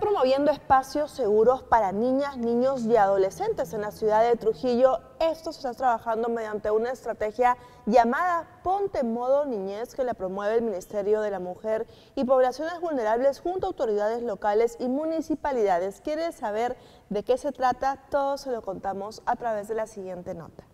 Promoviendo espacios seguros para niñas, niños y adolescentes en la ciudad de Trujillo. Esto se está trabajando mediante una estrategia llamada Ponte en Modo Niñez, que la promueve el Ministerio de la Mujer y Poblaciones Vulnerables junto a autoridades locales y municipalidades. ¿Quieres saber de qué se trata? Todo se lo contamos a través de la siguiente nota.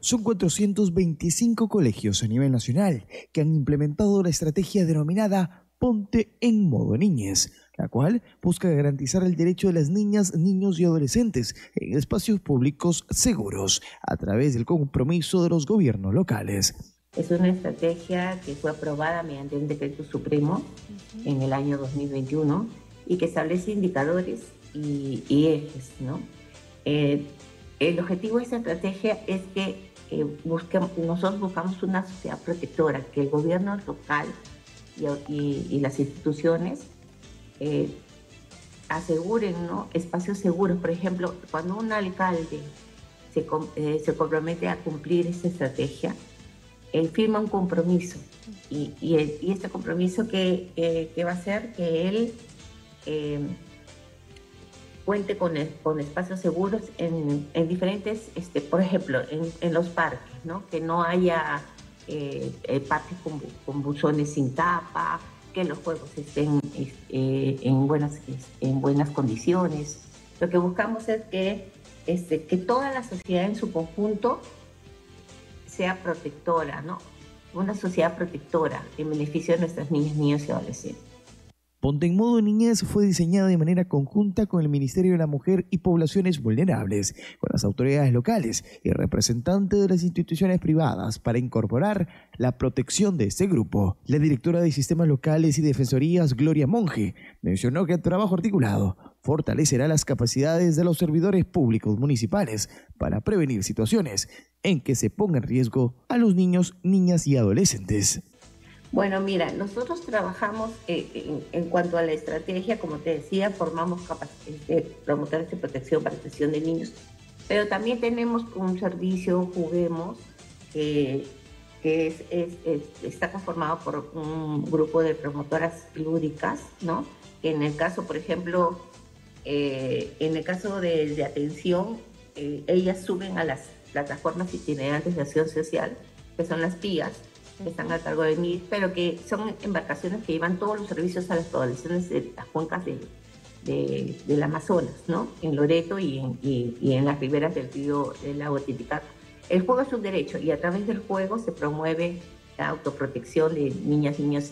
Son 425 colegios a nivel nacional que han implementado la estrategia denominada Ponte en Modo Niñez, la cual busca garantizar el derecho de las niñas, niños y adolescentes en espacios públicos seguros a través del compromiso de los gobiernos locales. Es una estrategia que fue aprobada mediante un decreto supremo en el año 2021 y que establece indicadores y ejes, ¿no? El objetivo de esta estrategia es que nosotros buscamos una sociedad protectora, que el gobierno local y las instituciones aseguren, ¿no?, espacios seguros. Por ejemplo, cuando un alcalde se compromete a cumplir esa estrategia, él firma un compromiso y este compromiso que va a ser que él cuente con espacios seguros en diferentes, por ejemplo, en los parques, ¿no?, que no haya parques con buzones sin tapa, que los juegos estén en buenas condiciones. Lo que buscamos es que toda la sociedad en su conjunto sea protectora, ¿no? Una sociedad protectora en beneficio de nuestras niñas, niños y adolescentes. Ponte en Modo Niñez fue diseñada de manera conjunta con el Ministerio de la Mujer y Poblaciones Vulnerables, con las autoridades locales y representantes de las instituciones privadas para incorporar la protección de este grupo. La directora de Sistemas Locales y Defensorías, Gloria Monge, mencionó que el trabajo articulado fortalecerá las capacidades de los servidores públicos municipales para prevenir situaciones en que se ponga en riesgo a los niños, niñas y adolescentes. Bueno, mira, nosotros trabajamos en cuanto a la estrategia, como te decía, formamos promotores de protección para atención de niños, pero también tenemos un servicio, Juguemos, que está conformado por un grupo de promotoras lúdicas, ¿no? En el caso, por ejemplo, de atención, ellas suben a las plataformas itinerantes de acción social, que son las PIAs, que están a cargo de mí, pero que son embarcaciones que llevan todos los servicios a las poblaciones de las cuencas del Amazonas, ¿no?, en Loreto y en las riberas del río del lago Titicaca. El juego es un derecho y a través del juego se promueve la autoprotección de niñas y niños,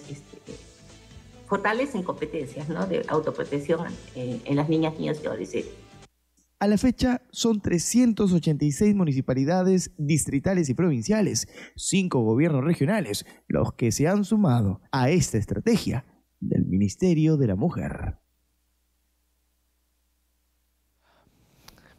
fortalecen competencias, ¿no?, de autoprotección en las niñas, niños y adolescentes. A la fecha, son 386 municipalidades distritales y provinciales, 5 gobiernos regionales, los que se han sumado a esta estrategia del Ministerio de la Mujer.